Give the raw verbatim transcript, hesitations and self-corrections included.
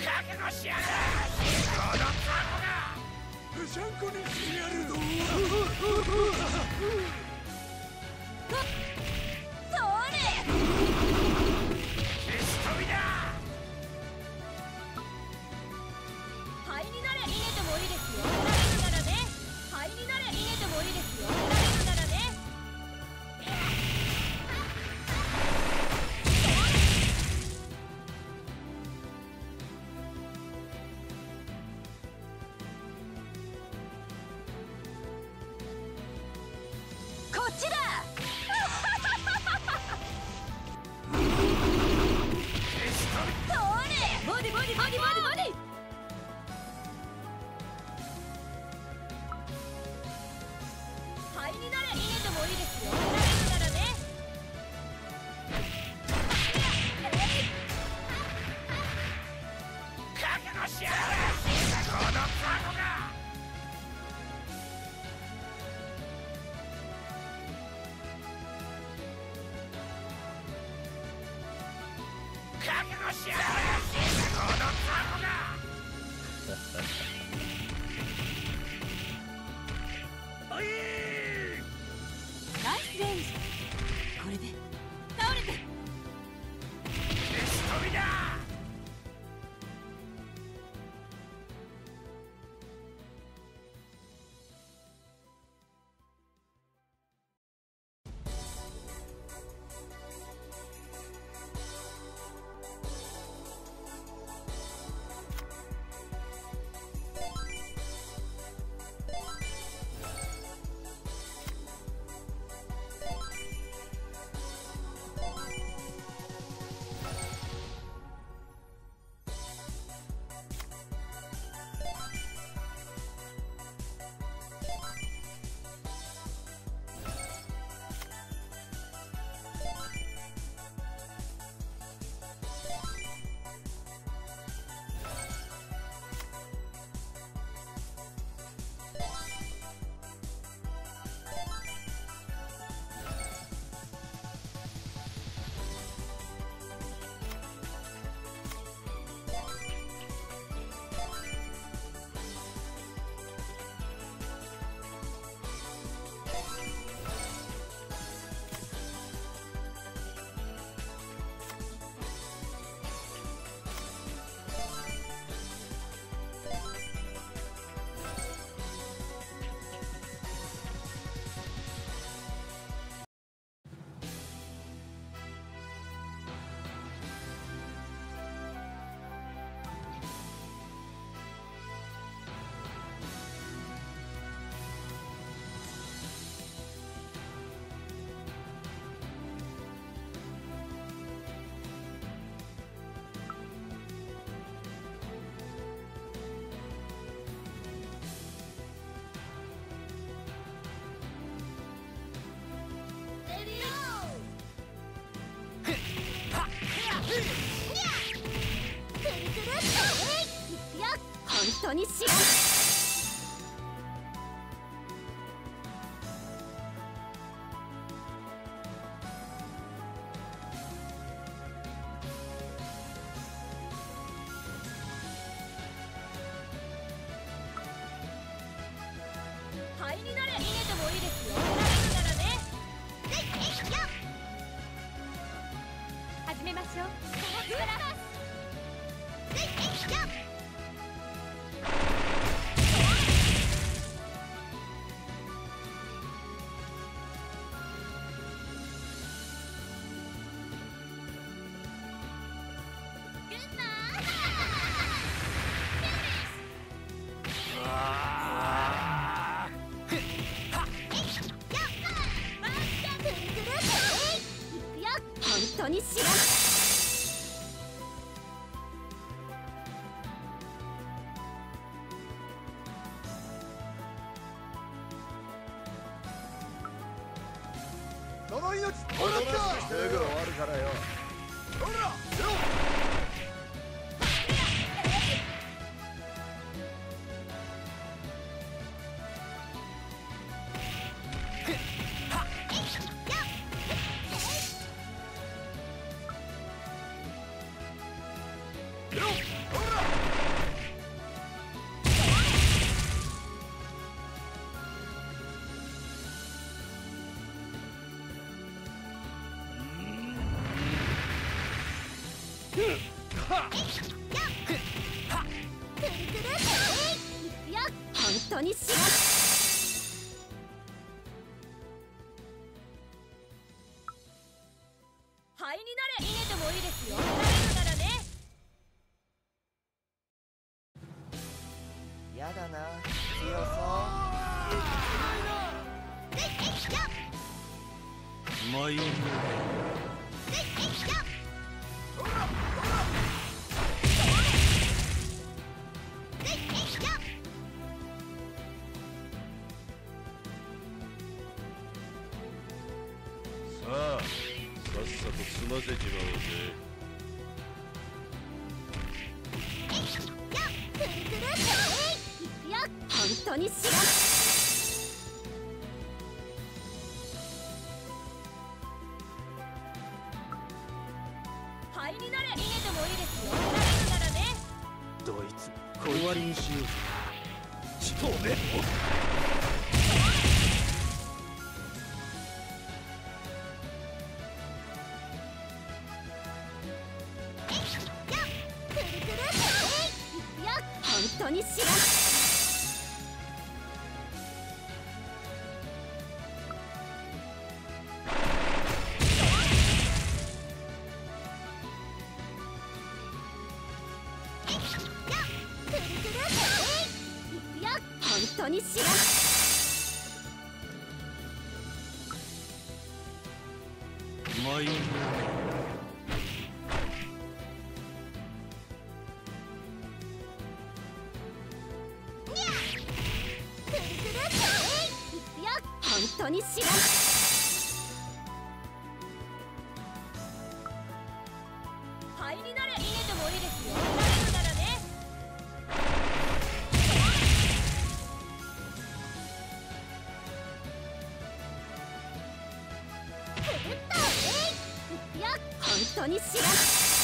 覚悟しやがれ。このタコがぺしゃんこにしてやるぞ。それ消し飛びだ。灰になれ。逃げてもいいですよ。なるならね。灰になれ。逃げてもいいですよ。なるならね。本当にしよう。Yo! Hold up! 当にしが灰になれ。逃げてもいいですよ。だからね。やだな、強そう。迷う。なぜ違うぜ。本当に知らん。灰になれ。逃げてもいいですよ。だからね。どいつこれ終わりにしようぜ。ちょっとね。本当に知らん。本当に知らん。本当に知らん。灰になれ。逃げてもいいですよ。だからね。本当に知らん。